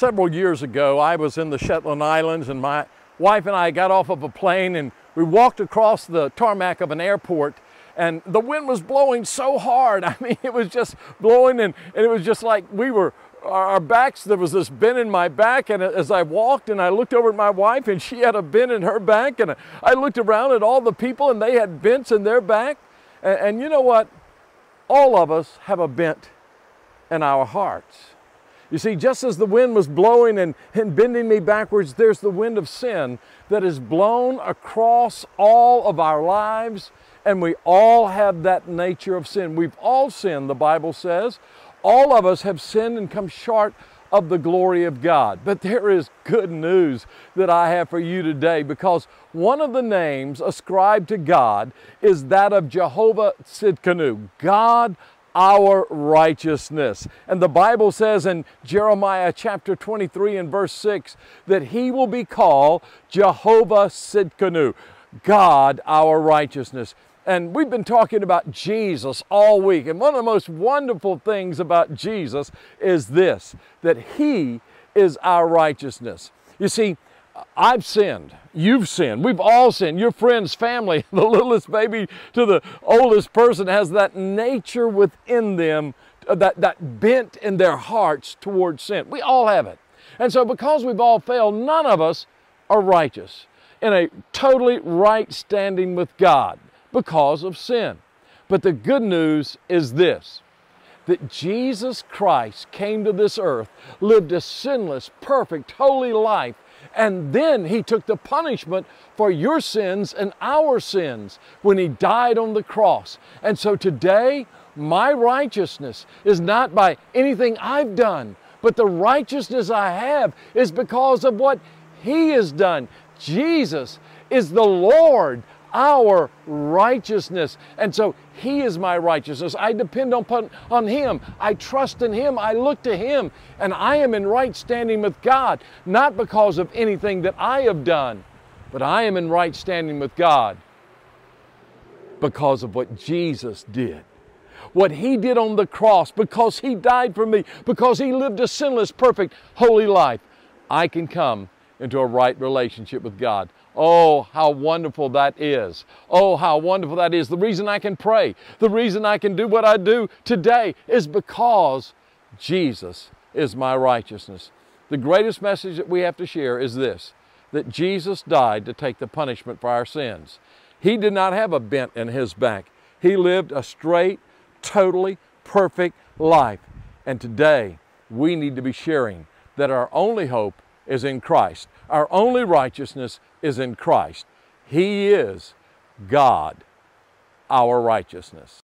Several years ago, I was in the Shetland Islands, and my wife and I got off of a plane, and we walked across the tarmac of an airport, and the wind was blowing so hard. I mean, it was just blowing, and it was just like we were, our backs, there was this bend in my back, and as I walked and I looked over at my wife, and she had a bend in her back, and I looked around at all the people and they had bends in their back. And you know what? All of us have a bent in our hearts. You see, just as the wind was blowing and bending me backwards, there's the wind of sin that is blown across all of our lives, and we all have that nature of sin. We've all sinned, the Bible says. All of us have sinned and come short of the glory of God. But there is good news that I have for you today, because one of the names ascribed to God is that of Jehovah-Tsidkenu, God our righteousness. And the Bible says in Jeremiah chapter 23 and verse 6 that He will be called Jehovah-Tsidkenu, God our righteousness. And we've been talking about Jesus all week. And one of the most wonderful things about Jesus is this, that He is our righteousness. You see, I've sinned. You've sinned. We've all sinned. Your friends, family, the littlest baby to the oldest person has that nature within them, that bent in their hearts towards sin. We all have it. And so because we've all failed, none of us are righteous in a totally right standing with God, because of sin. But the good news is this, that Jesus Christ came to this earth, lived a sinless, perfect, holy life, and then He took the punishment for your sins and our sins when He died on the cross. And so today, my righteousness is not by anything I've done, but the righteousness I have is because of what He has done. Jesus is the Lord, our righteousness. And so He is my righteousness. I depend on Him. I trust in Him. I look to Him. And I am in right standing with God, not because of anything that I have done, but I am in right standing with God because of what Jesus did. What He did on the cross, because He died for me, because He lived a sinless, perfect, holy life, I can come into a right relationship with God. Oh, how wonderful that is. Oh, how wonderful that is. The reason I can pray, the reason I can do what I do today is because Jesus is my righteousness. The greatest message that we have to share is this, that Jesus died to take the punishment for our sins. He did not have a bent in His back. He lived a straight, totally perfect life. And today, we need to be sharing that our only hope is in Christ. Our only righteousness is in Christ. He is God, our righteousness.